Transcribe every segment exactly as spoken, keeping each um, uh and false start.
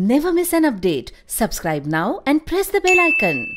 Never miss an update. Subscribe now and press the bell icon.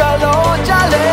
चलो चले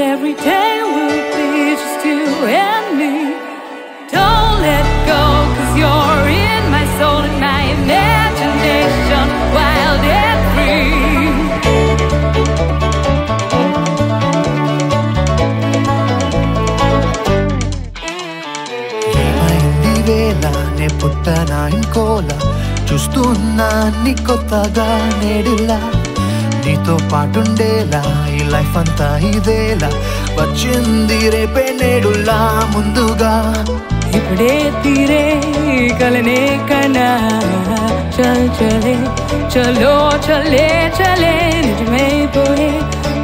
every day will be just you and me. Don't let go, 'cause you're in my soul and my imagination, wild and free. Yema indi vela ne puttana inkola chustunna ni kottaga nedilla నీతో పాటుండేలా ఈ life అంతా ఇదేలా వచ్చింది రేపే నేడులా ముందుగా ఇప్పుడే తీరే కలనే కన్నా చల్ చలే చలో చలే చలే నిజమే పోయే